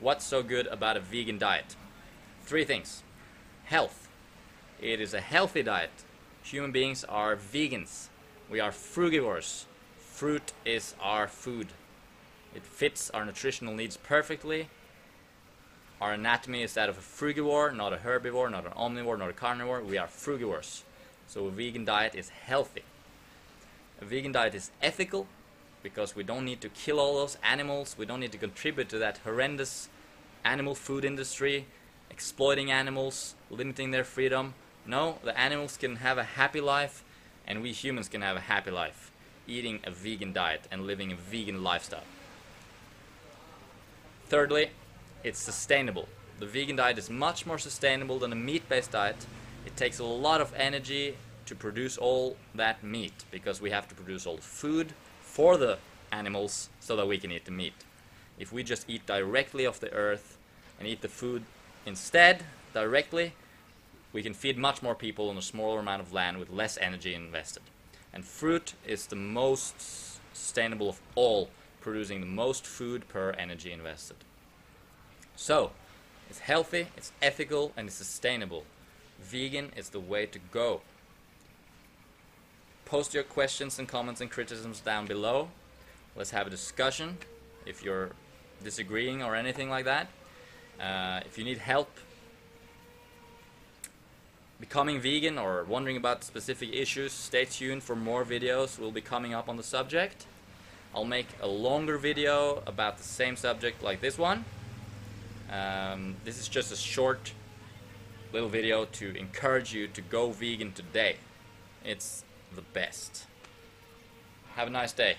What's so good about a vegan diet? Three things. Health. It is a healthy diet. Human beings are vegans. We are frugivores. Fruit is our food. It fits our nutritional needs perfectly. Our anatomy is that of a frugivore, not a herbivore, not an omnivore, not a carnivore. We are frugivores. So a vegan diet is healthy. A vegan diet is ethical because we don't need to kill all those animals. We don't need to contribute to that horrendous animal food industry, exploiting animals, limiting their freedom. No, the animals can have a happy life and we humans can have a happy life eating a vegan diet and living a vegan lifestyle. Thirdly, it's sustainable. The vegan diet is much more sustainable than a meat-based diet. It takes a lot of energy to produce all that meat because we have to produce all the food for the animals so that we can eat the meat. If we just eat directly off the earth and eat the food instead directly, we can feed much more people on a smaller amount of land with less energy invested. And fruit is the most sustainable of all, producing the most food per energy invested. So, it's healthy, it's ethical, and it's sustainable. Vegan is the way to go. Post your questions and comments and criticisms down below. Let's have a discussion if you're disagreeing or anything like that. If you need help becoming vegan or wondering about specific issues, stay tuned for more videos will be coming up on the subject. I'll make a longer video about the same subject like this one. This is just a short little video to encourage you to go vegan today. It's the best. Have a nice day.